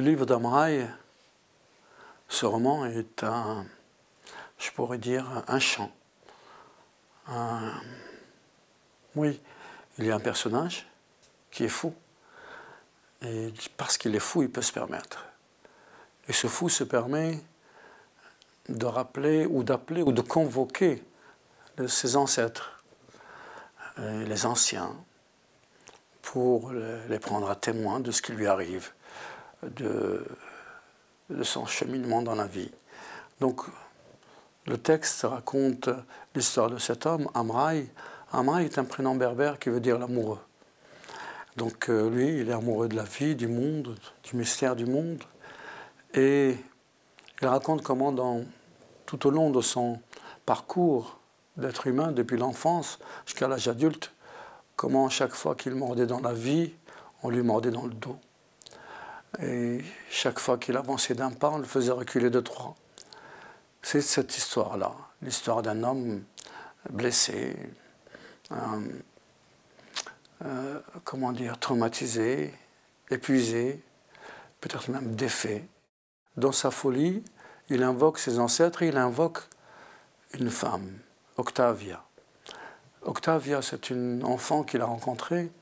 Le livre d'Amray, ce roman est un, je pourrais dire, un chant. Oui, il y a un personnage qui est fou. Et parce qu'il est fou, il peut se permettre. Et ce fou se permet de rappeler ou d'appeler ou de convoquer ses ancêtres, les anciens, pour les prendre à témoin de ce qui lui arrive, de son cheminement dans la vie. Donc, le texte raconte l'histoire de cet homme, Amray. Amray est un prénom berbère qui veut dire l'amoureux. Donc lui, il est amoureux de la vie, du monde, du mystère du monde. Et il raconte comment, tout au long de son parcours d'être humain, depuis l'enfance jusqu'à l'âge adulte, comment chaque fois qu'il mordait dans la vie, on lui mordait dans le dos. Et chaque fois qu'il avançait d'un pas, on le faisait reculer de trois. C'est cette histoire-là, l'histoire d'un homme blessé, comment dire, traumatisé, épuisé, peut-être même défait. Dans sa folie, il invoque ses ancêtres et il invoque une femme, Octavia. Octavia, c'est une enfant qu'il a rencontrée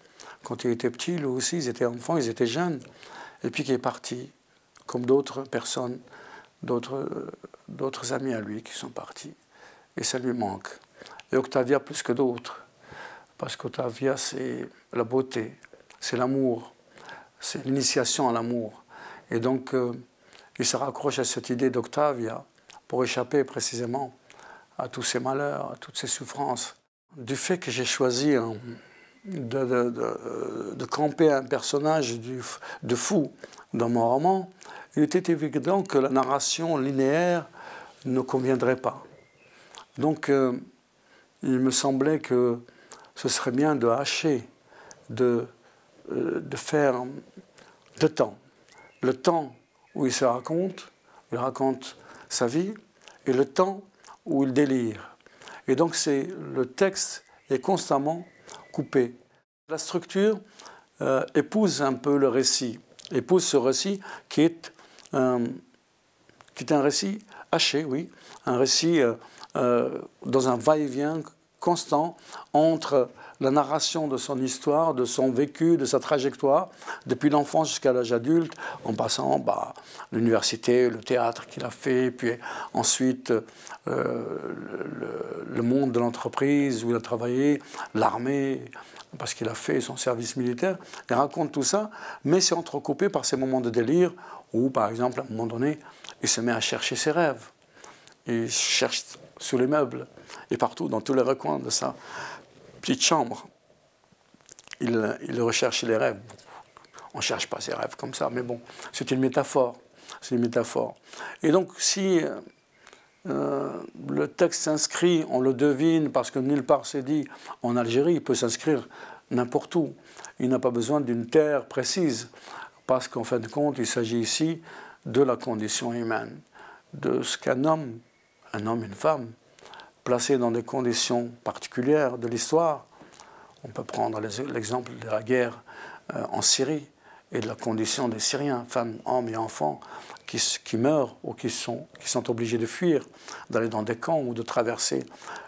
quand il était petit, lui aussi, ils étaient enfants, ils étaient jeunes, et puis qui est partie, comme d'autres personnes, d'autres amis à lui qui sont partis. Et ça lui manque. Et Octavia plus que d'autres. Parce qu'Octavia, c'est la beauté, c'est l'amour, c'est l'initiation à l'amour. Et donc, il se raccroche à cette idée d'Octavia pour échapper précisément à tous ces malheurs, à toutes ces souffrances. Du fait que j'ai choisi de camper un personnage de fou dans mon roman, il était évident que la narration linéaire ne conviendrait pas. Donc, il me semblait que ce serait bien de hacher, de faire deux temps. Le temps où il se raconte, sa vie, et le temps où il délire. Et donc le texte est constamment coupé. La structure épouse un peu le récit, épouse ce récit qui est un récit haché, oui, un récit dans un va-et-vient constant entre la narration de son histoire, de son vécu, de sa trajectoire, depuis l'enfance jusqu'à l'âge adulte, en passant par l'université, le théâtre qu'il a fait, puis ensuite le monde de l'entreprise où il a travaillé, l'armée, parce qu'il a fait son service militaire. Il raconte tout ça, mais c'est entrecoupé par ces moments de délire où, par exemple, à un moment donné, il se met à chercher ses rêves. Il cherche sous les meubles et partout, dans tous les recoins de sa petite chambre. Il recherche les rêves. On ne cherche pas ses rêves comme ça, mais bon, c'est une métaphore. C'est une métaphore. Et donc, si le texte s'inscrit, on le devine, parce que nulle part c'est dit, en Algérie, il peut s'inscrire n'importe où. Il n'a pas besoin d'une terre précise, parce qu'en fin de compte, il s'agit ici de la condition humaine, de ce qu'un homme, une femme, placés dans des conditions particulières de l'histoire. On peut prendre l'exemple de la guerre en Syrie et de la condition des Syriens, femmes, hommes et enfants, qui meurent ou qui sont obligés de fuir, d'aller dans des camps ou de traverser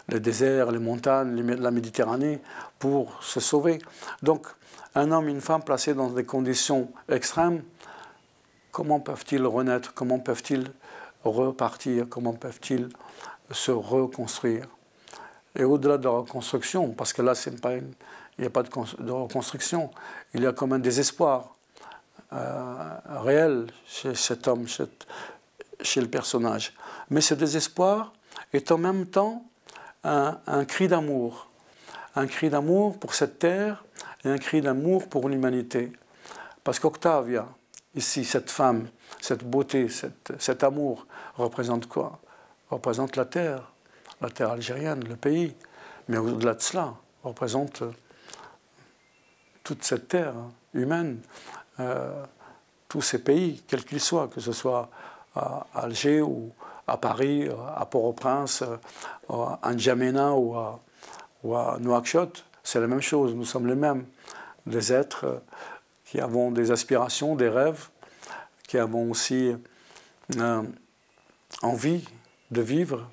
les déserts, les montagnes, la Méditerranée pour se sauver. Donc, un homme et une femme placés dans des conditions extrêmes, comment peuvent-ils renaître? Comment peuvent-ils repartir? Comment peuvent-ils se reconstruire? Et au-delà de la reconstruction, parce que là, il n'y a pas de reconstruction, il y a comme un désespoir réel chez cet homme, chez le personnage. Mais ce désespoir est en même temps un cri d'amour. Un cri d'amour pour cette terre et un cri d'amour pour l'humanité. Parce qu'Octavia, ici, cette femme, cette beauté, cet amour, représente quoi? Représente la terre algérienne, le pays, mais au-delà de cela, représente toute cette terre humaine, tous ces pays, quels qu'ils soient, que ce soit à Alger ou à Paris, à Port-au-Prince, à N'Djamena ou à Nouakchott, c'est la même chose, nous sommes les mêmes, des êtres qui avons des aspirations, des rêves, qui avons aussi envie de vivre,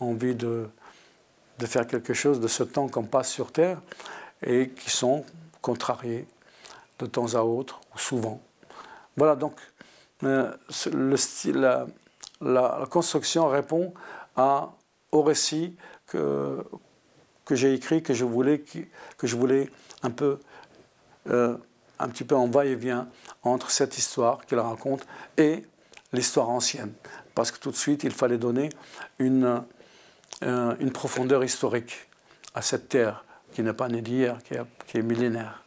envie de faire quelque chose de ce temps qu'on passe sur Terre, et qui sont contrariés de temps à autre, ou souvent. Voilà, donc le style, la construction répond au récit que j'ai écrit, que je voulais un petit peu en va-et-vient entre cette histoire qu'il raconte et l'histoire ancienne. Parce que tout de suite, il fallait donner une profondeur historique à cette terre qui n'est pas née d'hier, qui est millénaire.